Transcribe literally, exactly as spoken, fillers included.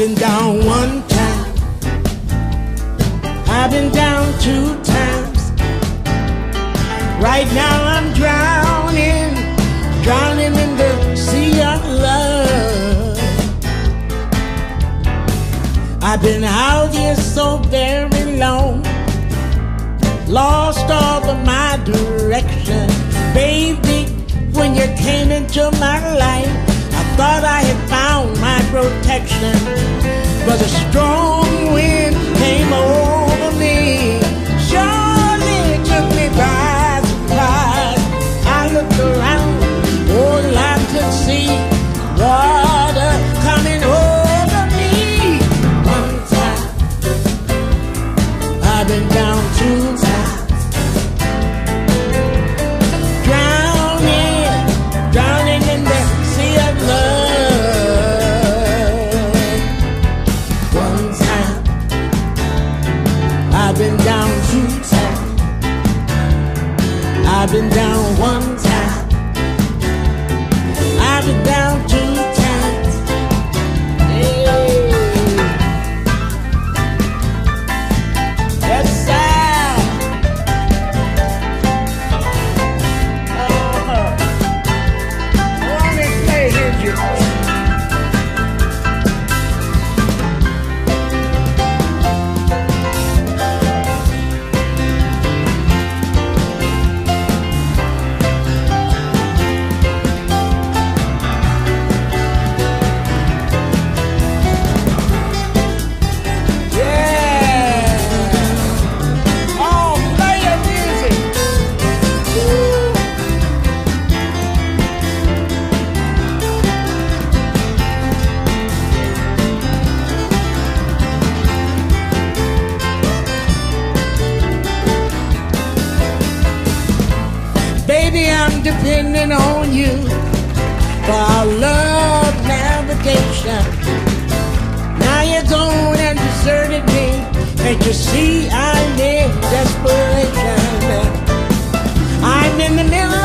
I've been down one time, I've been down two times. Right now I'm drowning, drowning in the sea of love. I've been out here so very long, lost all of my direction. Baby, when you came into my life, I thought I had found my protection, but a strong wind came over me, surely took me by surprise. I looked around, all I could see, water coming over me. One time, I've been down two times. I've been down two times, I've been down one time, I've been down two times, hey. Yes sir, oh, let me play you. Baby, I'm depending on you for our love navigation. Now you're gone and deserted me, and you see I live desperation. I'm in the middle